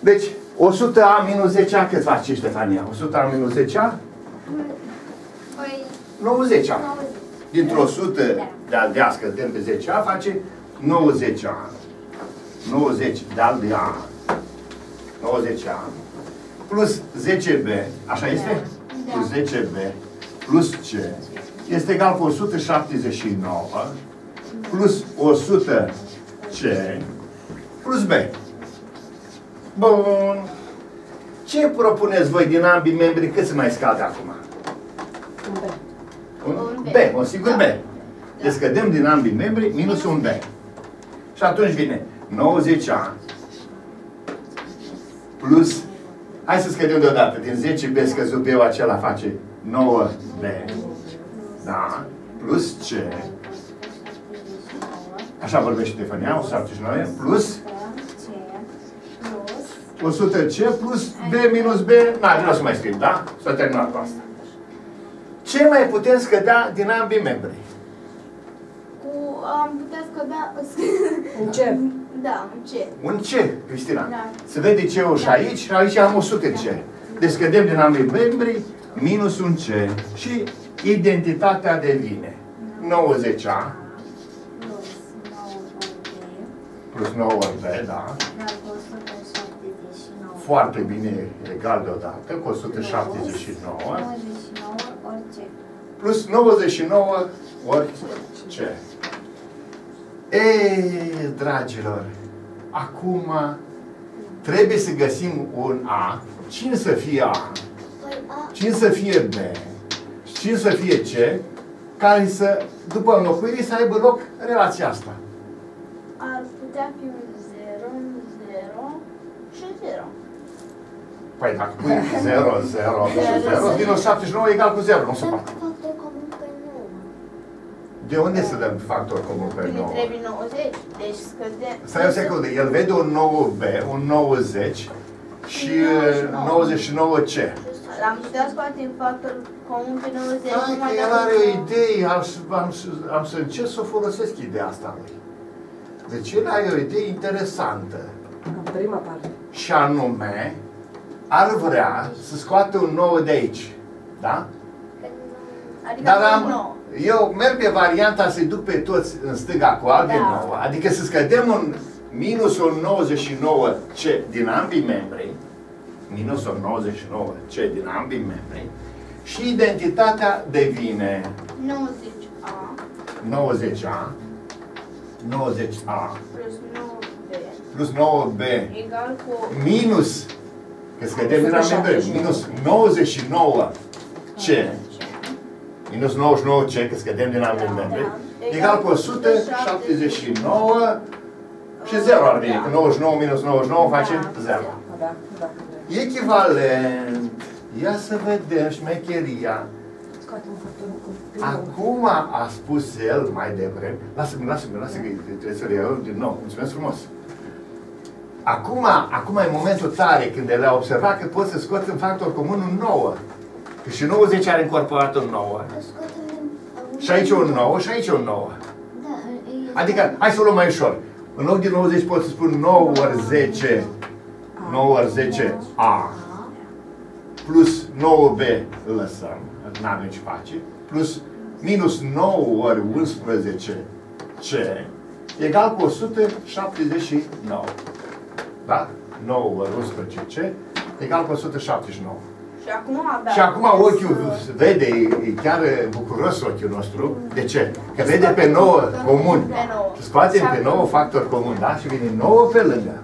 Deci, 100A minus 10A cât face, Ștefania? 100A minus 10A? Păi... 90A. Dintr-o 100 de aldească dăm pe 10A, face 90A. 90 de aldea. 90A. Plus 10B, așa este? Da. Plus 10B, plus C, este egal cu 179, plus 100C, plus B. Bun. Ce propuneți voi din ambii membri cât se mai scade acum? Un B. Un sigur B. Deci scădem din ambii membri minus un B. Și atunci vine 90A plus... Hai să scădem deodată. Din 10B scăzut B-ul acela face 9B. Da. Plus C. Așa vorbește Ștefania, 179. Plus... 100C plus B minus B. Nu vreau să mai scriu, da? S-a terminat cu asta. Ce mai putem scădea din ambii membri? Am putea scădea... Un C. Da, un C. Un C, Cristina. Da. Se vede C-ul și aici, și aici am 100C. Deci scădem din ambii membri minus un C. Și identitatea devine 90A plus 9B, da. Foarte bine, egal deodată, cu 179 ori C. Plus 99 ori C. Ei, dragilor, acum trebuie să găsim un A. Cine să fie A? Cine să fie B? Cine să fie C? Care să, după înlocuire, să aibă loc relația asta. Ar putea fi un 0, un 0 și un 0. Păi dacă pui 0, 0 și 0, din 79 egal cu 0, nu se poate. De unde să dăm factor comun pe 9? Trebuie 90, deci scădem... Stai o secundă, el vede un 9B, un 90 și 99C. L-am putea scoate în factor comun pe 90. Hai că el are o idee, am să încerc să folosesc ideea asta lui. Deci el are o idee interesantă. În prima parte. Și anume... ar vrea să scoată un 9 de aici. Da? Adică dar eu merg pe varianta să-i duc pe toți în stânga cu albi 9. Adică să scădem un minus un 99C din ambii membri. Minus un 99C din ambii membri. Și identitatea devine 90A. 90A. Plus 9B. Egal cu... minus... că scădem din ambii membri, minus 99C, minus 99C, că scădem din ambii membri, egal cu 179 și 0 ar veni, că 99 minus 99 face 0. Echivalent, ia să vedem șmecheria. Acum a spus el mai devreme, lasă-mi, că trebuie să le iau din nou, mulțumesc frumos. Acum e momentul tare când el a observat că poți să scoți în factor comun un 9. Că și 90 are încorporat un 9. Și aici un 9 și aici un 9. Adică, hai să o luăm mai ușor. În loc de 90 pot să spun 9 ori 10. 9 ori 10 A. Plus 9B lăsăm. N-avem ce face. Plus minus 9 ori 11 C. Egal cu 179. Da? 9 ori 11 C egal cu 179. Și acum ochiul vede, e chiar bucuros ochiul nostru. De ce? Că vede pe 9 comun. Scoatem pe 9 factor comun, da? Și vine 9 pe lângă.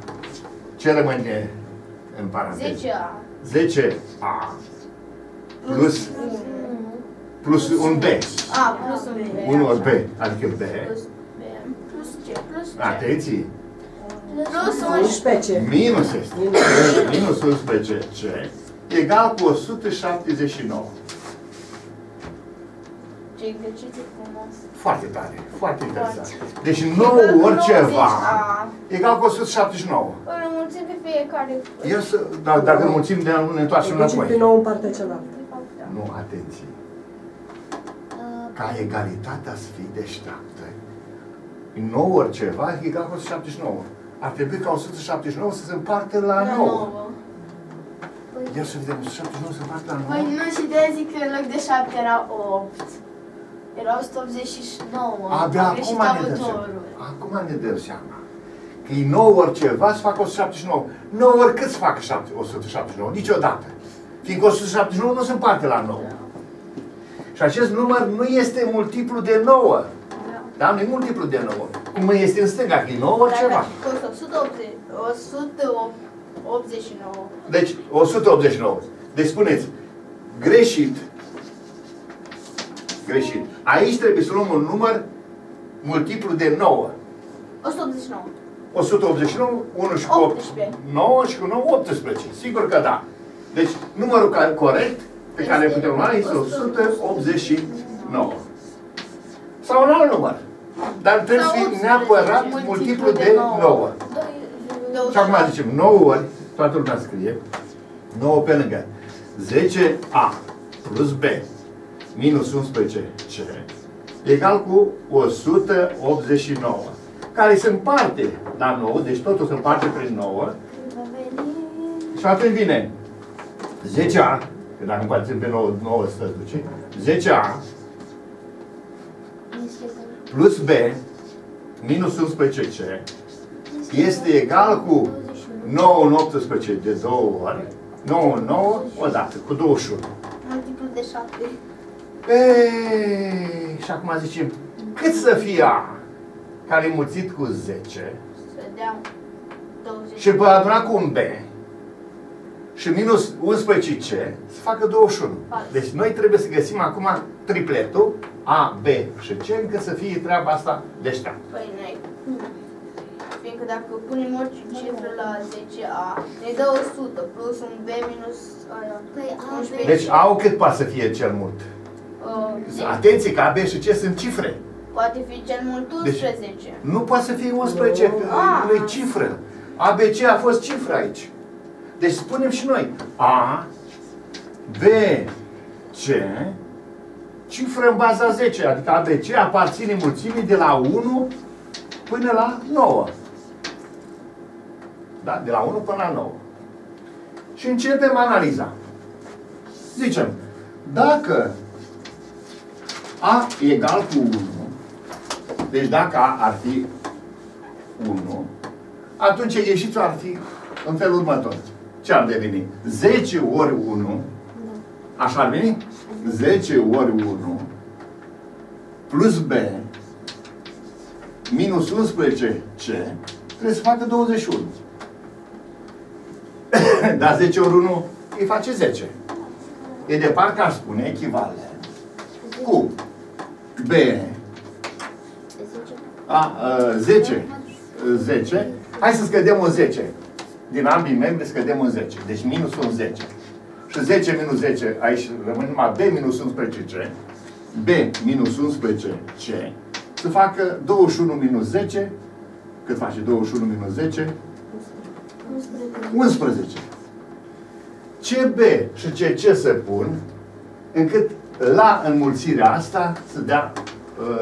Ce rămâne în paranteză? 10A. Plus un B. Unul ori B. Adică B. Plus C. Atenție! Plus 11C. Minus este. Minus 11C egal cu 179. Ce exerciție frumos. Foarte tare, foarte interesant. Deci 9 oriceva egal cu 179. Îl înmulțim pe fiecare. Dacă îl înmulțim, ne întoarcem la noi. Pe 9 în partea cealaltă. Nu, atenție. Ca egalitatea să fie deșteaptă. 9 oriceva egal cu 179. ar trebui ca 179 să se împartă la 9. Ia să vedem, 179 se împarte la 9. Păi nu, și de zic că în loc de 7 era 8. Era 189. Abia acum ne dăm seama. Acum ne dăm seama. Că e 9 ori ceva să facă 179. 9 ori cât să facă 179? Niciodată. Fiindcă 179 nu se împarte la 9. Da. Și acest număr nu este multiplu de 9. Da? Nu e multiplu de 9. Cum este în stânga, că e 9 ori ceva. 189. Deci, 189. Deci spuneți, greșit. Greșit. Aici trebuie să luăm un număr multiplu de 9. 189. 189, 1 și 8, 9 și 9, 18. Sigur că da. Deci, numărul corect pe care putem lua este 189. Sau un alt număr. Dar trebuie să fie neapărat multiplu de 9. Și acum zicem 9 ori, toată lumea scrie, 9 pe lângă 10A plus B minus 11C egal cu 189. Care se împarte la 9, deci totul se împarte prin 9. Și atunci vine 10A, că dacă împarțim pe 9, 9 se duce, 10A plus B minus 11C este egal cu 9 în 18 de 2 ori, 9 în 9 odată, cu 21. Multiplu de 7. Eee, și acum zicem, cât să fie A, care e mulțit cu 10, și pe aduna cu un B, și minus 11C, se facă 21. Deci noi trebuie să găsim acum tripletul, A, B și C, încât să fie treaba asta deșteaptă. Păi noi, fiindcă dacă punem orice cifră la 10A, ne dă 100 plus un B minus 11C. Deci A-ul cât poate să fie cel mult? Atenție că A, B și C sunt cifre. Poate fi cel mult 11. Deci, nu poate să fie 11, nu e cifră. ABC a fost cifră aici. Deci spunem și noi. A, B, C, cifră în baza 10. Adică ABC aparține mulțimii de la 1 până la 9. Da? De la 1 până la 9. Și începem analiza. Zicem, dacă A egal cu 1, deci dacă A ar fi 1, atunci ieșitul ar fi în felul următor. Ce ar deveni? 10 ori 1, așa ar veni? 10 ori 1 plus B minus 11C trebuie să facă 21. Dar 10 ori 1 îi face 10. E de parcă ar spune echivalent cu B 10. Hai să scădem un 10. Din ambii membri scădem un 10. Deci minus un 10. Și 10 minus 10, aici rămâne numai B minus 11C. B minus 11C. Să facă 21 minus 10. Cât face 21 minus 10? 11. CB și CC se pun încât la înmulțirea asta să dea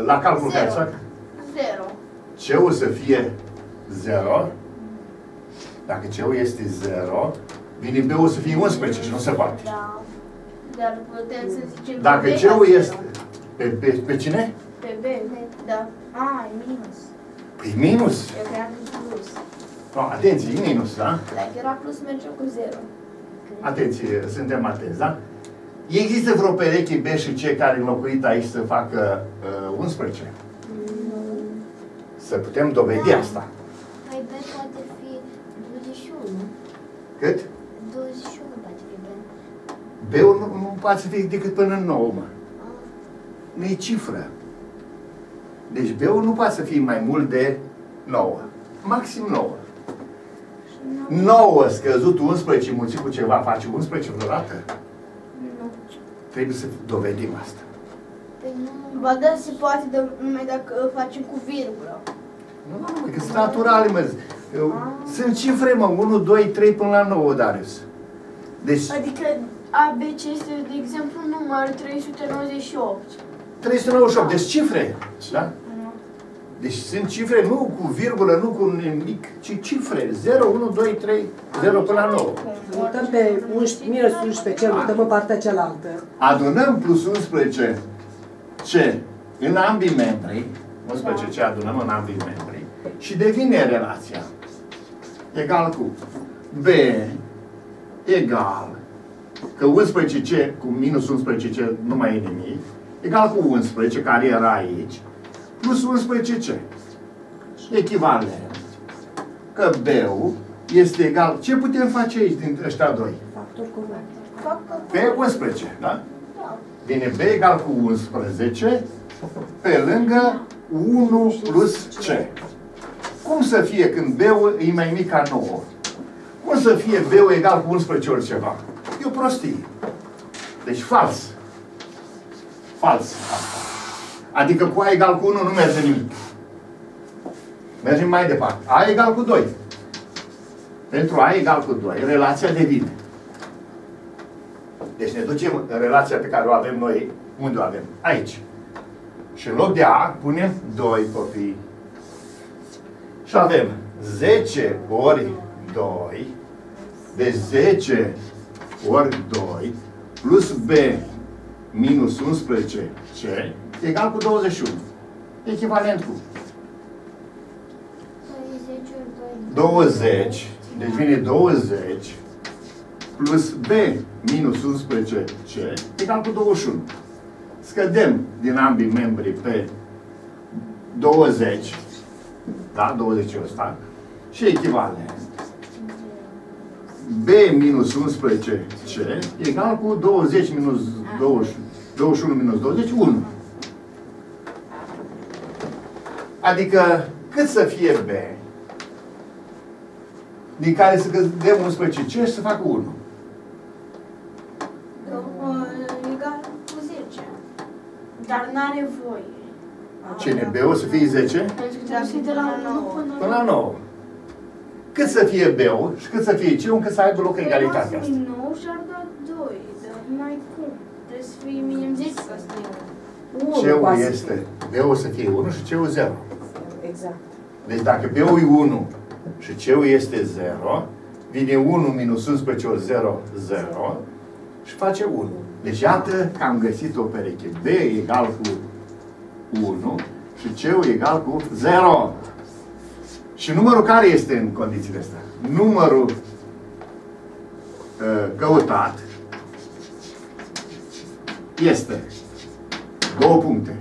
la calculul care să facă. 0. C-ul să fie 0. Dacă C-ul este 0, vine B-ul să fie 11 și nu se poate. Da. Dar putem să zicem dacă C-ul este pe B, pe cine? Pe B, da. A, e minus. Păi minus? Eu cream plus. No, atenție, e minus, da? Dacă era plus, mergem cu 0. Atenție, suntem atenți, da? Există vreo pereche B și C care înlocuit aici să facă 11? Să putem dovedi asta. Păi B poate fi 21. Cât? 21 poate fi B. B-ul nu poate fi decât până în 9, mă. Nu e cifră. Deci B-ul nu poate să fie mai mult de 9. Maxim 9. 9 scăzut 11 mulțit cu ceva face 11 vreodată? Trebuie să dovedim asta. Ba da, se poate numai dacă facem cu virgulă. Nu, că sunt naturale, mă. Sunt cifre, mă, 1, 2, 3 până la 9, Darius. Deci... Adică ABC este, de exemplu, numărul 398. 398, deci cifre, da? Deci sunt cifre, nu cu virgulă, nu cu nimic, ci cifre. 0, 1, 2, 3, 0 până la 9. Mutăm pe minus 11, ce mutăm în partea cealaltă. Adunăm plus 11, ce în ambii membri, 11 ce adunăm în ambii membri, și devine relația egal cu B egal, că 11C cu minus 11C nu mai e nimic, egal cu 11, care era aici, plus 11C. Echivalent. Că B-ul este egal. Ce putem face aici din ăștia doi? Factor cu B. 11, da? Da. Vine B egal cu 11 pe lângă 1 plus C. Cum să fie când B-ul e mai mic ca 9? Cum să fie B-ul egal cu 11 oriceva? E o prostie. Deci fals. Fals. Adică cu A egal cu 1 nu merge nimic. Mergem mai departe. A egal cu 2. Pentru A egal cu 2, relația devine. Deci ne ducem în relația pe care o avem noi. Unde o avem? Aici. Și în loc de A punem 2 copii. Și avem 10 ori 2. Deci 10 ori 2 plus B minus 11C egal cu 21. Echivalent cu 20. Deci vine 20 plus B minus 11C egal cu 21. Scădem din ambii membri pe 20. Da? 20 ăsta. Și echivalent. B minus 11C egal cu 20 minus 21. 21 minus 20, 1. Adică cât să fie B din care să dăm 11C și să facă 1? Egal cu 10. Dar n-are voie. Cine? B-ul să fie 10? De la 9. Până la 9. Cât să fie B-ul și cât să fie C-ul, încât să aibă loc egalitatea asta. 9 și ar da 2, dar mai cum? Trebuie să fie minim 10 ca să fie 1. C-ul este, B-ul să fie 1 și C-ul 0. Exact. Deci dacă B-ul e 1 și C-ul este 0, vine 1 minus 11 ori 0, 0 și face 1. Deci iată că am găsit o pereche. B egal cu 1 și C-ul egal cu 0. Și numărul care este în condițiile astea? Numărul căutat este 2 puncte.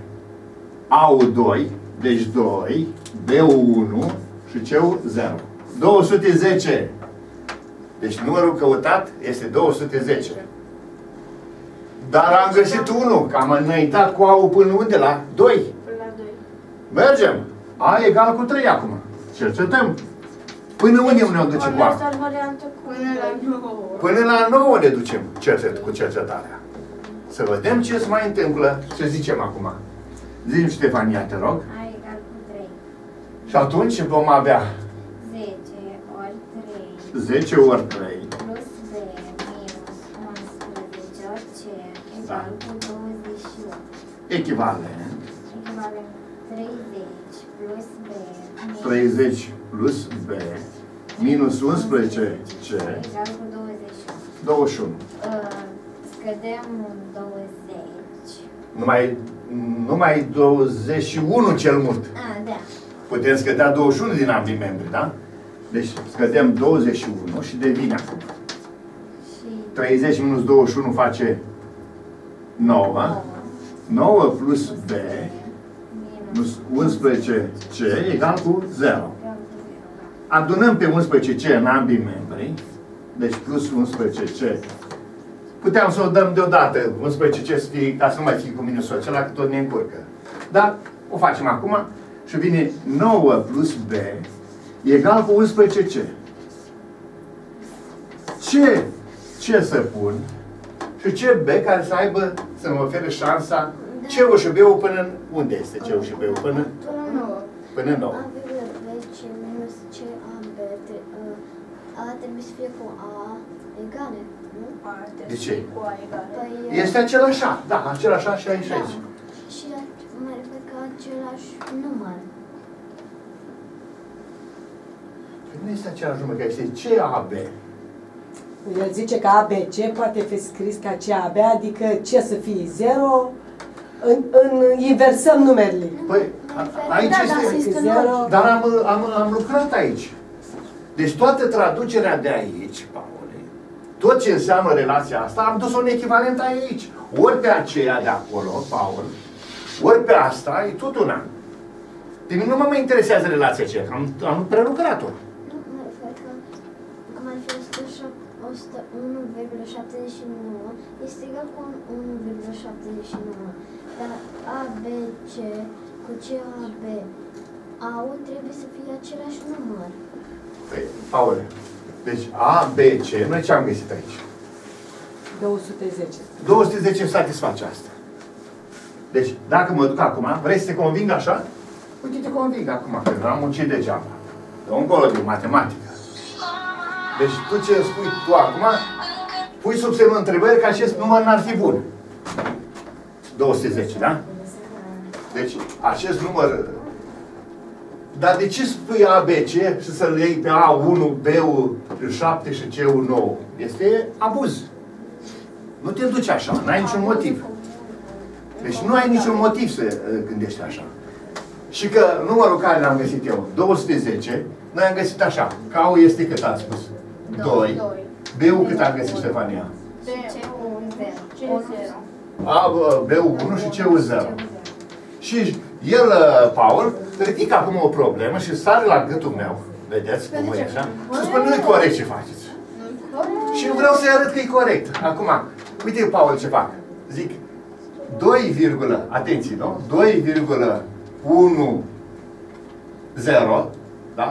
A2, deci 2, B1 și C0. 210. Deci numărul căutat este 210. Dar am găsit 1, că am înaintat cu A-ul până unde? La 2. Până la 2. Mergem. A egal cu 3 acum. Cercetăm. Până unde ne ducem cu A? Până la 9 ne ducem cu cercetarea. Să vedem ce se mai întâmplă. Ce zicem acum? Zicem, Ștefania, te rog. A egal cu 3. Și atunci vom avea 10 ori 3. 10 ori 3. Plus B minus 11 ori C egal cu 21. Echivalent. 30 plus B minus 11C egal cu 21. Scădem 20. Numai 21 cel mult. A, da. Putem scădea 21 din ambii membri, da? Deci scădem 21 și devine acum. Și 30 minus 21 face 9. 9 plus B plus 11C egal cu 0. Adunăm pe 11C în ambii membri. Deci plus 11C. Puteam să o dăm deodată. 11C ca să nu mai fie cu minusul acela, că tot ne încurcă. Dar o facem acum. Și vine 9 plus B egal cu 11C. Ce să pun? Și ce B care să aibă, să-mi ofere șansa C-ul și B-ul până în... Unde este C-ul și B-ul până? Până 9. A trebuie să fie cu A egale, nu? De ce? Este același A, da, același A și aici. Și mai repede că același număr. nu este aceeași lume care este CAB. El zice că ABC poate fi scris ca CAB, adică ce să fie 0, inversăm numerele. Păi, aici este 0, dar am lucrat aici. Deci toată traducerea de aici, Paule, tot ce înseamnă relația asta, am dus-o în echivalent aici. Ori pe aceea de acolo, Paul, ori pe asta, e tot una. Pe mine nu mă mai interesează relația aceea, am prelucrat-o. Nu, nu, cred că mai fi 101,79 este egal cu 1,79. Dar ABC cu CAB, AU trebuie să fie același număr. Păi, Paule, deci ABC, noi ce am găsit aici? 210. 210 satisface asta. Deci, dacă mă duc acum, vrei să te conving așa? Uite, te conving acum, că am muncit degeaba. De încolo din matematică. Deci, tu ce spui tu acum, pui sub semnul întrebări că acest număr n-ar fi bun. 210, da? Deci, acest număr... Dar de ce spui ABC și să-l iei pe A1, B7 și C9? Este abuz. Nu te duci așa, n-ai niciun motiv. Deci nu ai niciun motiv să gândești așa. Și că numărul care l-am găsit eu, 210, noi am găsit așa. K-ul este cât a spus? 2. B-ul cât a găsit, Ștefania? B-ul 1 și C-ul 0. Și el, Paul, ridică acum o problemă și sare la gâtul meu. Vedeți cum e așa? Și spune, nu-i corect ce faceți. Și vreau să-i arăt că e corect. Acum, uite, Paul, ce fac. Zic, 2, atenție, nu? 2,10, da? 2,10,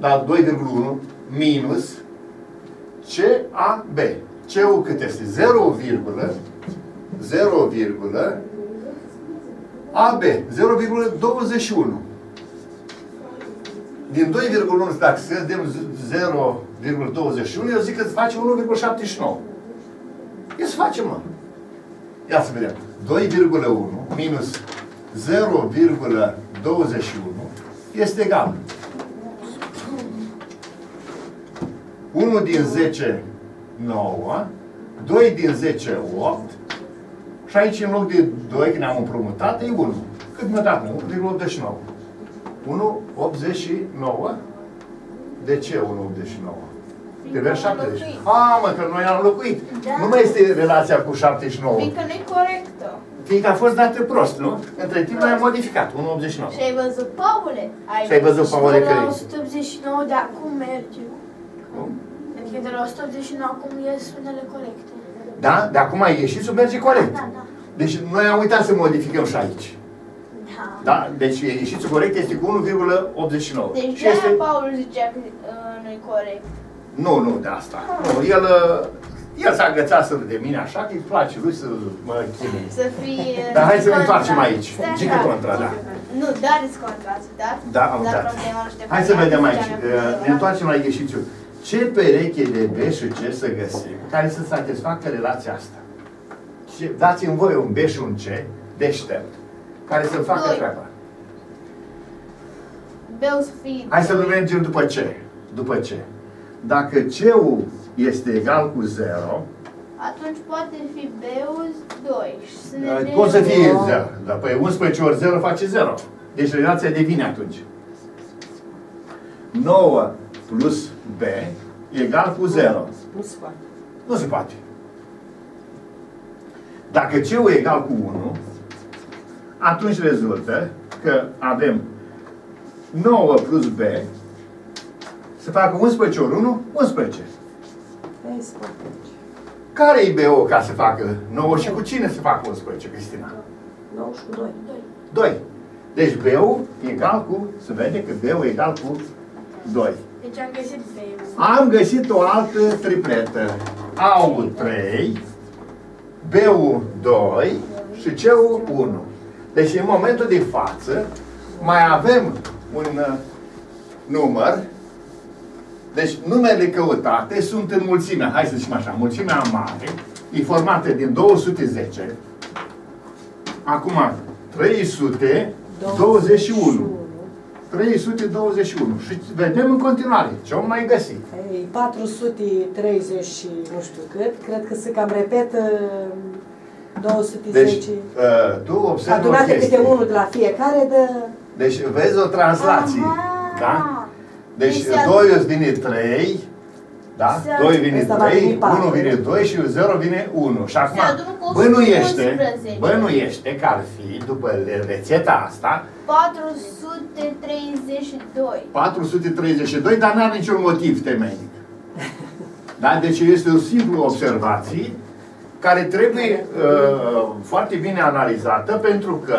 da? 2,1 minus CAB. C-ul cât este? 0, AB. 0,21. Din 2,1, dacă scădem 0,21, eu zic că îți face 1,79. Ia să facem, mă. Ia să vedem. 2,1 minus 0,21 este egal. 1 din 10, 9. 2 din 10, 8. Și aici, în loc de 2, când am împrumutat, e 1. Cât mi-a dat? 1,89. 1,89. De ce 1,89? Trebuia 70. A, mă, că noi am locuit. Da. Nu mai este relația cu 79. Fiindcă nu-i corectă. Fiindcă a fost dată prost, nu? Între timp l-am modificat. 1,89. Și ai văzut, Paule? Și ai văzut, Paule, că e. 189, dar cum merge? Cum? Adică de la 189 acum ies unele corecte. Da? De acum ai ieșit și merge corect. Da, da. Deci noi am uitat să modificăm și aici. Da? Deci ieșitul corect este cu 1,89. Deci de asta Paul zicea că nu-i corect. Nu, nu de asta. Nu, el s-a agățat să de mine așa, că îi place lui să mă chinuie. Să fie... Dar hai să ne întoarcem aici. Gică contra, da. Nu, dar îți contra, da? Da, am dat. Hai să vedem aici. Ne întoarcem la ieșitul. Ce pereche de B și C să găsim care să satisfacă relația asta? Dați-mi voi un B și un C deștept. Care să-mi facă treaba. Hai să mergem după ce. După ce. Dacă C-ul este egal cu 0, atunci poate fi B-ul 2. Poate să fie 0. Da, păi 11 ori 0 face 0. Deci relația devine atunci. 9 plus B egal cu 0. Nu se poate. Nu se poate. Dacă C-ul e egal cu 1, atunci rezultă că avem 9 plus B se facă 11 ori 1, 11. Care e B-ul ca să facă 9 și cu cine se facă 11, Cristina? 9 și cu 2. 2. Deci B-ul egal cu, se vede că B-ul egal cu 2. Deci am găsit B-ul. Am găsit o altă tripletă. A-ul 3, B-ul 2 și C-ul 1. Deci, în momentul de față, mai avem un număr. Deci, numerele căutate sunt în mulțime. Hai să zicem așa, mulțimea mare e formată din 210. Acum, 321. 321. Și vedem în continuare ce am mai găsit. 430 și nu știu cât. Cred că se cam repetă 210. Deci, tu observi adunate câte unul de la fiecare de... Deci vezi o translație. Aha. Da? Deci 2 vine 3. Da? 2 vine 3, 1 vine 2 și 0 vine 1. Și acum bănuiește că ar fi, după rețeta asta, 432. 432, dar n-are niciun motiv temeinic. Da? Deci este o simplă observație care trebuie foarte bine analizată, pentru că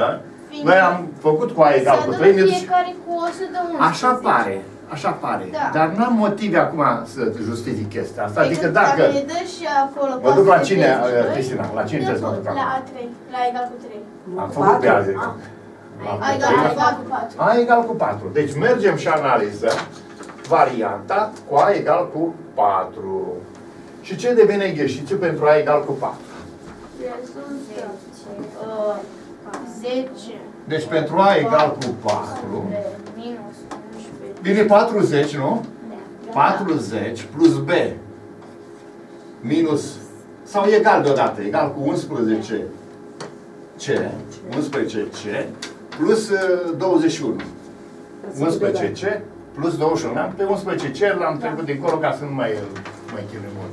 noi am făcut cu A egal cu 3. Fiecare cu 111. Așa pare. Așa pare, da. Dar n-am motive acum să justific chestia asta, adică dacă mă duc la cine, Cristina, la cine trebuie să mă duc acum? La A3, la egal cu 3. Am făcut pe A3. A egal cu 4. Deci mergem și analizăm varianta cu A egal cu 4. Și ce devine gheșițiu pentru A egal cu 4? 10. Deci pentru A egal cu 4... Vine 40, nu? Da. 40 plus B minus, sau egal deodată, egal cu 11C plus 21. 11C plus 21. Pe 11C l-am trecut dincolo ca să nu mai chinuim mult.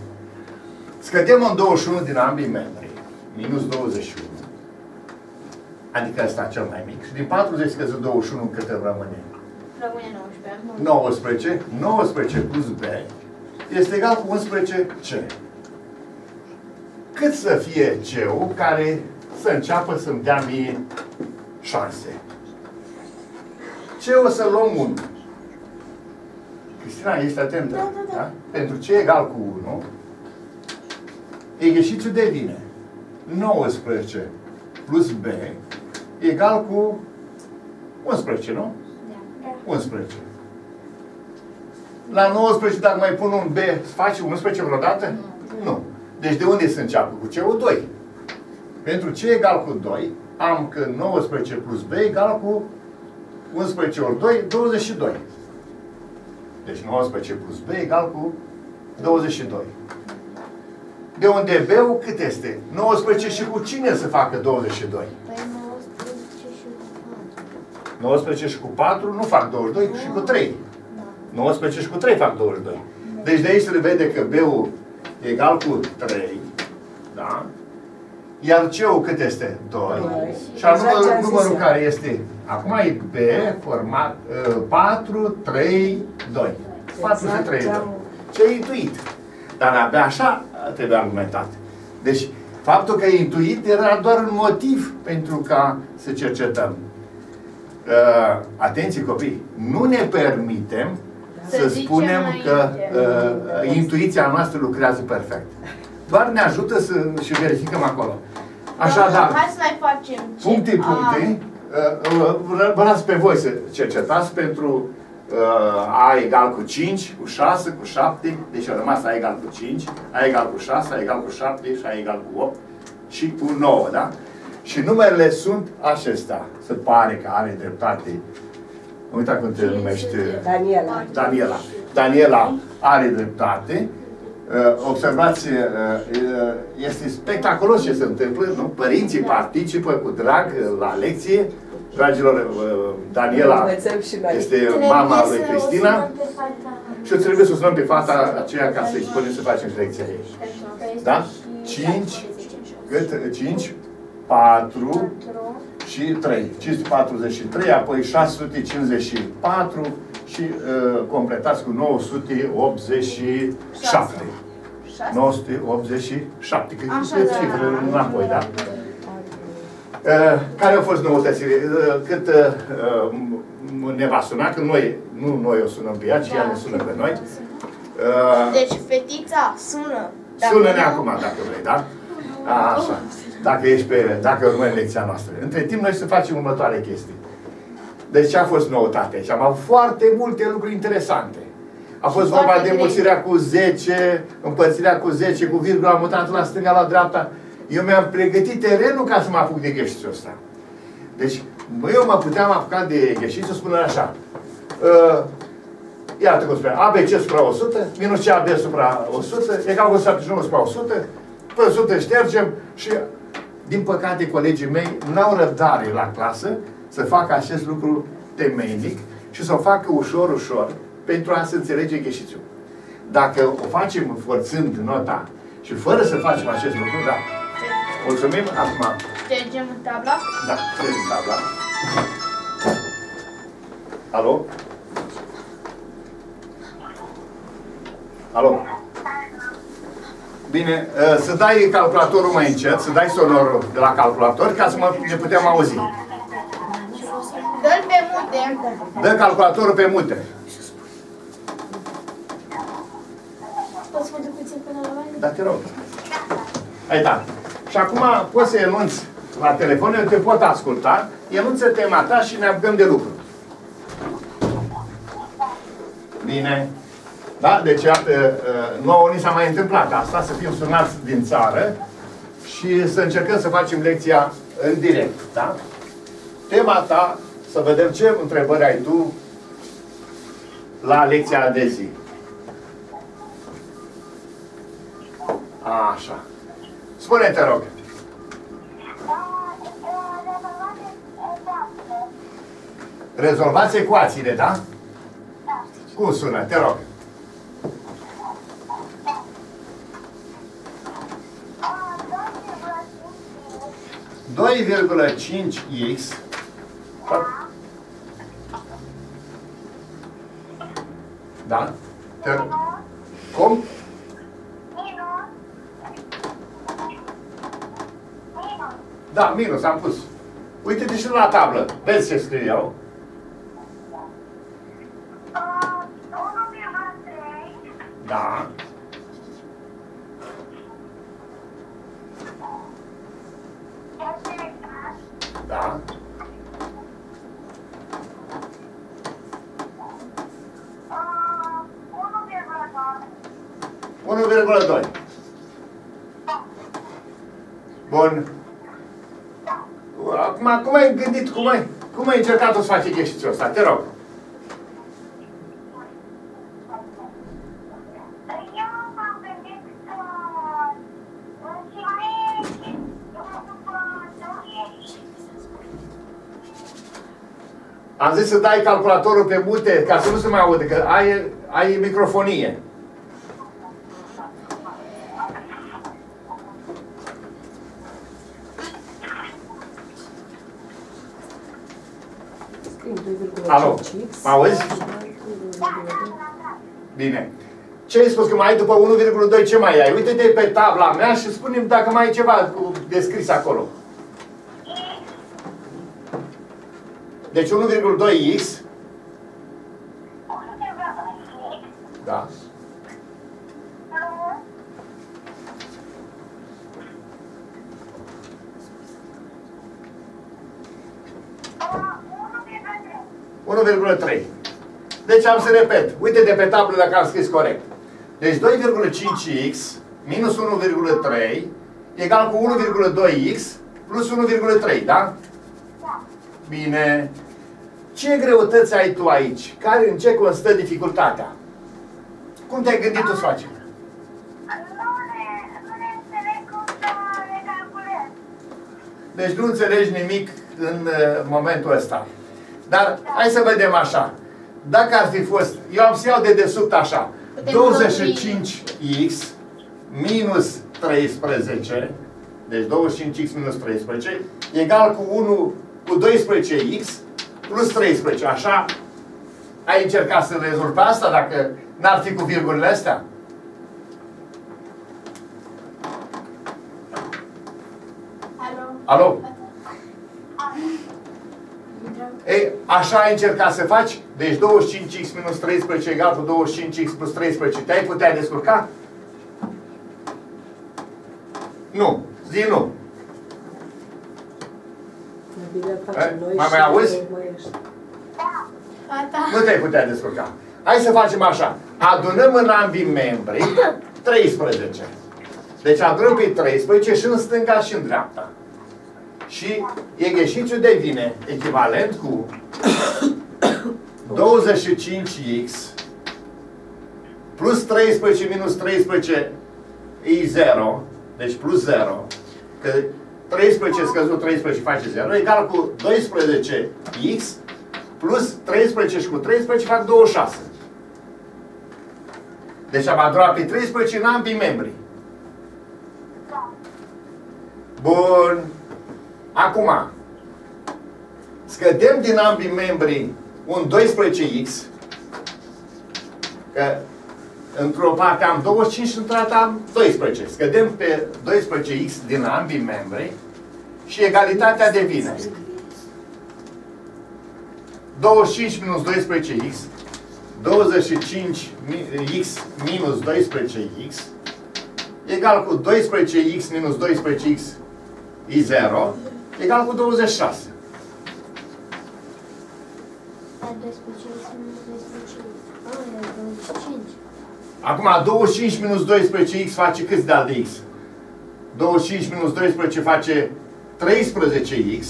Scădem în 21 din ambii membri. Minus 21. Adică ăsta cel mai mic. Și din 40 scăzut 21 cât rămâne? Rămâne 19. 19 plus B este egal cu 11C. Cât să fie C-ul care să înceapă să-mi dea mie șanse? Ce o să luăm 1? Cristina, ești atentă? Da, da, da. Da? Pentru C egal cu 1, egheșițiul devine 19 plus B egal cu 11, nu? 11. La 19, dacă mai pun un B, faci 11 vreodată? Nu. Deci de unde se înceapă? Cu C-ul 2. Pentru C egal cu 2, am că 19 plus B egal cu 11 ori 2, 22. Deci 19 plus B egal cu 22. De unde B-ul cât este? 19 și cu cine să facă 22? 19 și cu 4 nu fac 22, și cu 3. 19 și cu 3 fac 22. Deci de aici se vede că B-ul e egal cu 3. Da? Iar C-ul cât este? 2. Și anume numărul care este. Acum e B format 4, 3, 2. 4 și 3, 2. Ce-ai intuit? Dar abia așa trebuie argumentat. Deci faptul că e intuit era doar un motiv pentru ca să cercetăm. Atenție copii, nu ne permitem să spunem că intuiția noastră lucrează perfect. Doar ne ajută să și verificăm acolo. Așadar, hai să mai facem puncte. Vă las pe voi să cercetați pentru A egal cu 5, cu 6, cu 7, deci a rămas A egal cu 5, A egal cu 6, A egal cu 7 și A egal cu 8 și cu 9, da? Și numerele sunt acestea. Se pare că are dreptate. Uita cum te numești. Daniela. Daniela. Daniela are dreptate. Observați, este spectaculos ce se întâmplă. Nu? Părinții participă cu drag la lecție. Dragilor, Daniela este mama lui Cristina. Și trebuie să o sunăm pe fata aceea ca să-i spunem să facem lecția ei. Da? 5. Cât? 5. 4 și 3. 543, apoi 654 și completați cu 987. 987. Cât cifre înapoi, da? Care au fost noutățile? Cât ne va suna, că noi, nu noi o sunăm pe ea, ci ea ne sună pe noi. Deci fetița sună. Sună-ne acum, dacă vrei, da? Așa. Dacă urmări lecția noastră. Între timp, noi să facem următoare chestii. Deci a fost noutate și am avut foarte multe lucruri interesante. A fost vorba de mulțirea cu 10, împărțirea cu 10, cu virgulă, am mutat la stânga, la dreapta. Eu mi-am pregătit terenul ca să mă apuc de gheșițul ăsta. Deci, eu mă puteam apuca de gheșițul spunând așa. iată cum spuneam, ABC supra 100, minus CAB supra 100, egal cu 71 supra 100, pe 100 ștergem și, din păcate, colegii mei n-au răbdare la clasă să facă acest lucru temeinic și să o facă ușor, ușor, pentru a se înțelege gheșițiul. Dacă o facem forțând nota și fără să facem acest lucru, da. Mulțumim, acum. Ștergem în tabla? Da, ștergem în tabla. Alo? Alo? Bine, să dai calculatorul mai încet, să dai sonorul de la calculator, ca să ne putem auzi. Dă-l pe mute. Dă calculatorul pe mute. Poți să mă duc puțin până la oameni? Da, te rog. Hai, da. Și acum poți să enunți la telefon, eu te pot asculta, enunță tema ta și ne apucăm de lucru. Bine. Da? Deci, nouă ni s-a mai întâmplat asta, să fim sunați din țară și să încercăm să facem lecția în direct. Da? Tema ta, să vedem ce întrebări ai tu la lecția de zi. Așa. Spune-te, rog. Rezolvați ecuațiile, da? Cum sună? Te rog. (2,5x) Da? Cum? Da, minus, am pus. Uite-te și la tablă. Vezi ce scriu eu. 1,3. Da. Da. (1,2). Bun. Acum, cum ai gândit, cum ai încercat să faci gheșițul ăsta? Te rog. Eu m-am gândit că mulțumesc după 2x. Am zis să dai calculatorul pe mute, ca să nu se mai audă, că ai microfonie. Alo, mă auzi? Bine. Ce ai spus că mai ai după 1,2? Ce mai ai? Uite-te pe tabla mea și spune-mi dacă mai ai ceva descris acolo. Deci 1,2x. Da. (1,3). Deci am să repet. Uite de pe tablă dacă am scris corect. Deci 2,5x minus 1,3 egal cu 1,2x plus 1,3, da? Da. Bine. Ce greutăți ai tu aici? Care, în ce constă dificultatea? Cum te-ai gândit tu să faci? Nu înțeleg cum să le calculez. Deci nu înțelegi nimic în momentul ăsta. Dar hai să vedem așa. Dacă ar fi fost, eu am să iau de desubt așa. 25x minus 13, deci 25x minus 13, egal cu 12x plus 13. Așa? Ai încercat să rezolvi asta dacă n-ar fi cu virgulele astea? Alo? Alo? Ei, așa ai încercat să faci? Deci 25x minus 13 egal cu 25x plus 13. Te-ai putea descurca? Nu. Zi nu. Mă mai auzi? Nu te-ai putea descurca. Hai să facem așa. Adunăm în ambii membri 13. Deci adunăm pe 13 și în stânga și în dreapta. Și egheșițiul devine echivalent cu 25x plus 13 minus 13 e 0, deci plus 0, că 13 scăzut 13 face 0, egal cu 12x plus 13 și cu 13 fac 26. Deci am adorat pe 13 în ambii membri. Bun. Acum, scădem din ambii membri un 12x, că într-o parte am 25 și într-alta am 12. Scădem pe 12x din ambii membri și egalitatea devine 25 minus 12x, 25x minus 12x, egal cu 12x minus 12x e 0, egal cu 26. Acum, 25 minus 12x face câți de al de x? 25 minus 12 face 13x.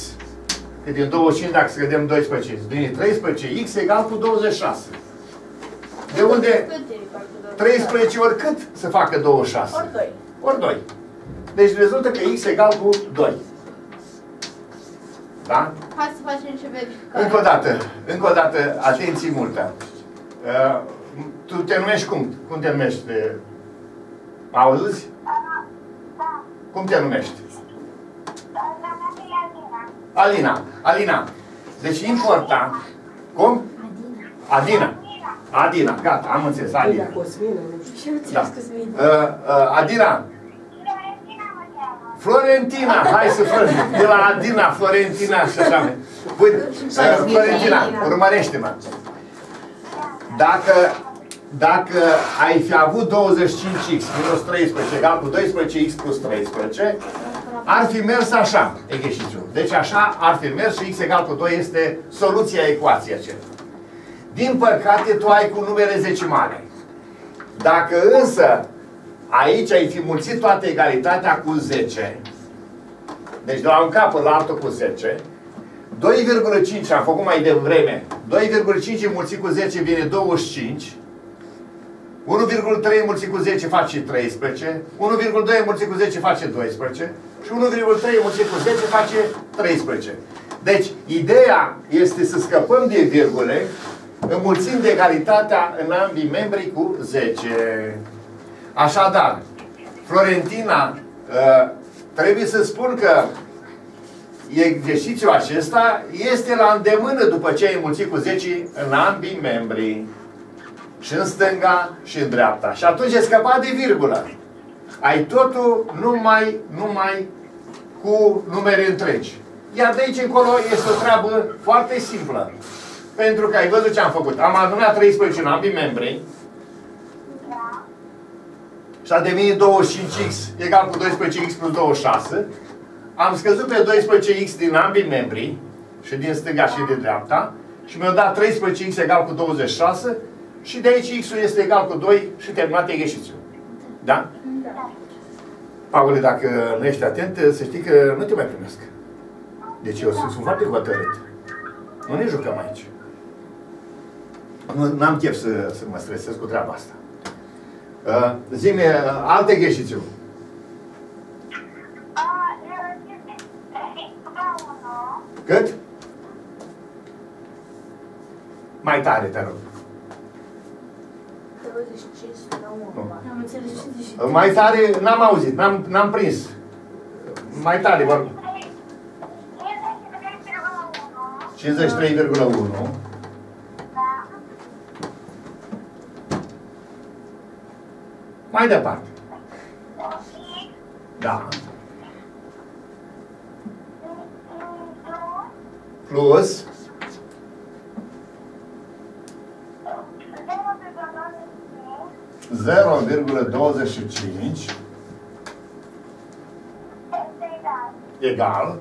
Că din 25, dacă scădem 12, din 13x egal cu 26. De unde 13 oricât să facă 26? Ori 2. Ori 2. Deci rezultă că x egal cu 2. Da? Hai să facem și verificare. Încă o dată, atenție multă. Tu te numești cum? Cum te numești? Auzi? Cum te numești? Alina. Alina. Deci important. Cum? Adina. Adina. Gata, am înțeles. Adina. Da. Adina. Florentina. Hai să facem. De la Adina, Florentina și așa. Florentina, urmărește-mă. Dacă ai fi avut 25x minus 13 egal cu 12x plus 13, ar fi mers așa exercițiul. Deci așa ar fi mers și x egal cu 2 este soluția ecuației acelea. Din păcate, tu ai cu numere zecimale. Dacă însă aici ai fi mulțit toată egalitatea cu 10, deci de la un cap la altul cu 10, 2,5 am făcut mai devreme. 2,5 înmulțit cu 10 vine 25. 1,3 înmulțit cu 10 face 13. 1,2 înmulțit cu 10 face 12. Și 1,3 înmulțit cu 10 face 13. Deci, ideea este să scăpăm de virgule înmulțind de egalitatea în ambii membri cu 10. Așadar, Florentina, trebuie să spun că exercițiul acesta este la îndemână după ce ai înmulțit cu 10 în ambii membri. Și în stânga și în dreapta. Și atunci e scăpat de virgulă. Ai totul numai cu numere întregi. Iar de aici încolo este o treabă foarte simplă. Pentru că ai văzut ce am făcut. Am adunat 13 în ambii membri. Și a devenit 25x egal cu 12x plus 26. Am scăzut pe 12x din ambii membri, și din stânga și din dreapta, și mi-a dat 13x egal cu 26, și de aici x-ul este egal cu 2 și terminat exercițiul. Da? Da. Paule, dacă nu ești atent, să știi că nu te mai primesc. Deci eu sunt foarte hotărât. Nu ne jucăm aici. Nu am chef să mă stresez cu treaba asta. Zi-mi, alte exercițiuri. Cât? Mai tare, te rog. 25 la 1. Mai tare, n-am auzit, n-am prins. Mai tare, vorbim. 53,1. Mai departe. Da. Plus 0,25 egal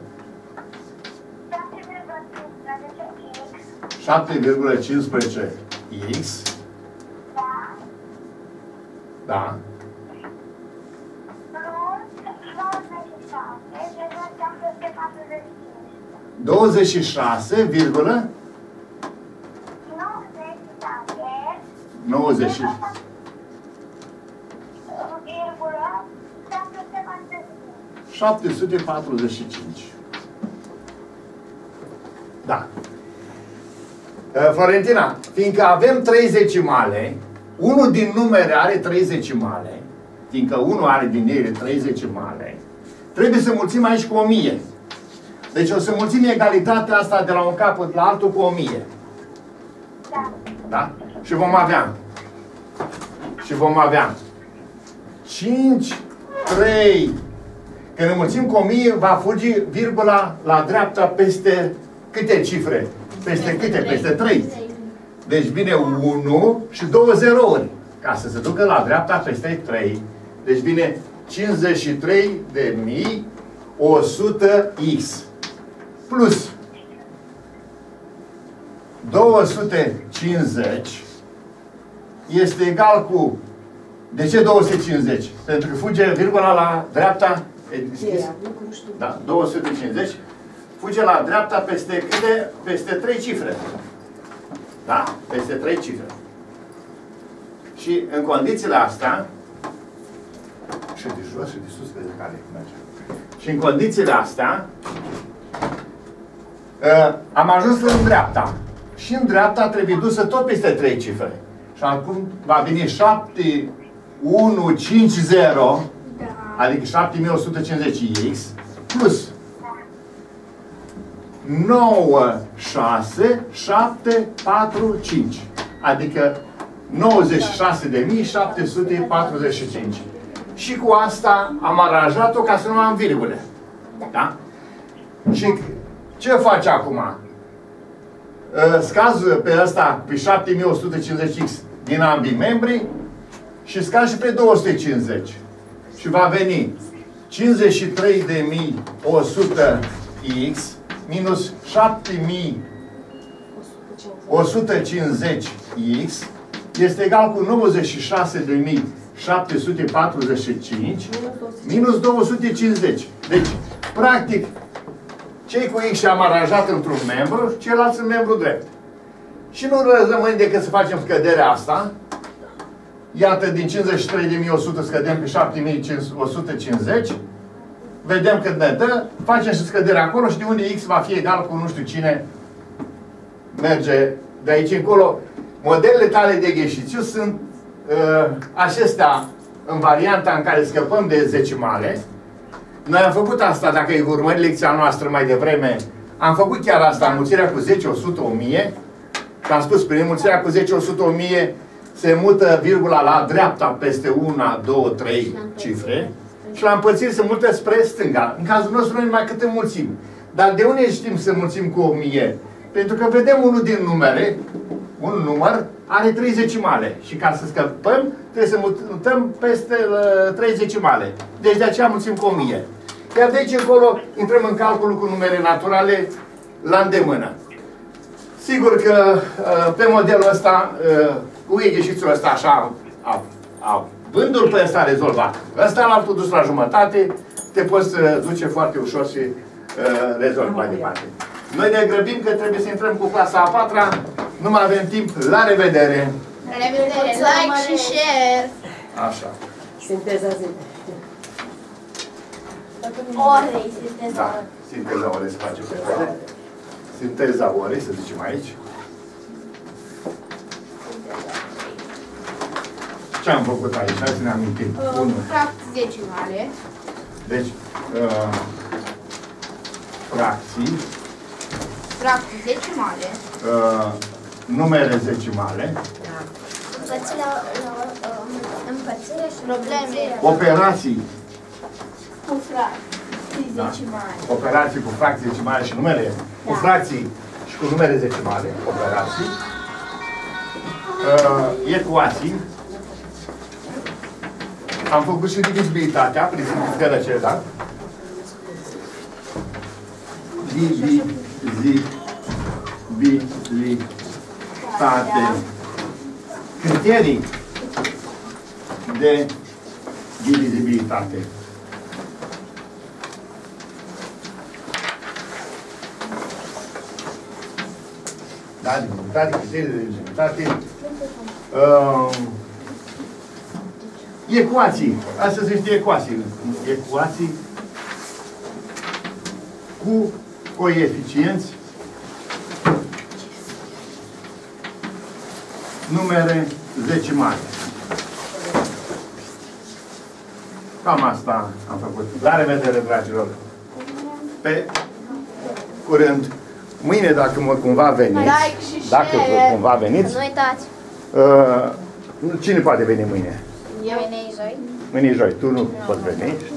7,15x. Da. Plus 26,9 não os existe. $745. Da. Florentina, fiindcă avem 3 zecimale, unul din numere are 3 zecimale, fiindcă unul are din ele 3 zecimale, trebuie să mulțim aici cu 1000. Deci o să mulțim egalitatea asta de la un capăt la altul cu 1000. Da. Da? Și vom avea. Și vom avea 5, 3. Când înmulțim cu 1000, va fugi virgula la dreapta peste câte cifre? Peste câte? Peste 3. Deci vine 1 și 2 zerouri. Ca să se ducă la dreapta peste 3. Deci vine 53.100x. Plus 250 este egal cu... De ce 250? Pentru că fuge virgula la dreapta... E deschis? Da, 250. Fuge la dreapta peste câte? Peste 3 cifre. Da? Peste 3 cifre. Și în condițiile astea, și de jos și de sus, pe care merge. Și în condițiile astea, am ajuns în dreapta. Și în dreapta trebuie dusă tot peste 3 cifre. Și acum va veni 7150, adică 7150x, plus 96745, adică 96.745. Și cu asta am aranjat-o ca să nu am virgule. Da? Și ce faci acum? Scazi pe ăsta, pe 7150x din ambii membri și scazi și pe 250. Și va veni 53.100x minus 7.150x este egal cu 96.745 minus 250. Deci, practic, cei cu X și-am aranjat într-un membru, ceilalți în membru drept. Și nu rămâne decât să facem scăderea asta. Iată, din 53.100 scădem pe 7.150. Vedem cât ne dă, facem și scăderea acolo și de unde X va fi egal cu nu știu cine merge de aici încolo. Modelele tale de gheșițiu sunt acestea în varianta în care scăpăm de zecimale. Noi am făcut asta, dacă îi urmări lecția noastră mai devreme, am făcut chiar asta, înmulțirea cu 10, 100, 1000. Și am spus, prin înmulțirea cu 10, 100, 1000 se mută virgula la dreapta peste 1, 2, 3 cifre. Și la împărțire se multă spre stânga. În cazul nostru noi numai cât înmulțim. Dar de unde știm să înmulțim cu 1000? Pentru că vedem unul din numere, un număr, are 3 zecimale. Și ca să scăpăm, trebuie să mutăm peste 3 zecimale. Deci de aceea mulțim cu 1000. Iar de aici încolo intrăm în calculul cu numere naturale la îndemână. Sigur că pe modelul ăsta, cu ieșițul ăsta așa, vându-l pe ăsta rezolvat. Ăsta l-am dus la jumătate, te poți duce foarte ușor și rezolvi mai departe. Noi ne grăbim că trebuie să intrăm cu clasa a 4-a. Nu mai avem timp. La revedere! La revedere! Like și share! Așa. Sinteza zilei. Orei, sinteza. Da, sinteza orei se face pe ele. Sinteza orei, să zicem aici. Ce am făcut aici? Hai să ne amintim. Fracții decimale. Deci, fracții. Fracții decimale. Numere decimale. Da. Împărțire și probleme. Operații. Cu fracții decimale. Da. Operații cu fracții decimale și numere. Da. Cu fracții și cu numere decimale. Operații. Ecuații. Am făcut și divizibilitatea prin simplificarea aceea. Divizibilitate. Criterii de divizibilitate. Da, divizibilitate, criterii de divizibilitate. Ecuații. Astăzi este ecuații. Ecuații cu coeficienți, numere decimale. Cam asta am făcut. La revedere, dragilor! Pe curând. Mâine, dacă cumva veniți, nu uitați. Cine poate veni mâine? Eu. Mâine e joi. Mâine e joi. Tu nu poți veni, știu.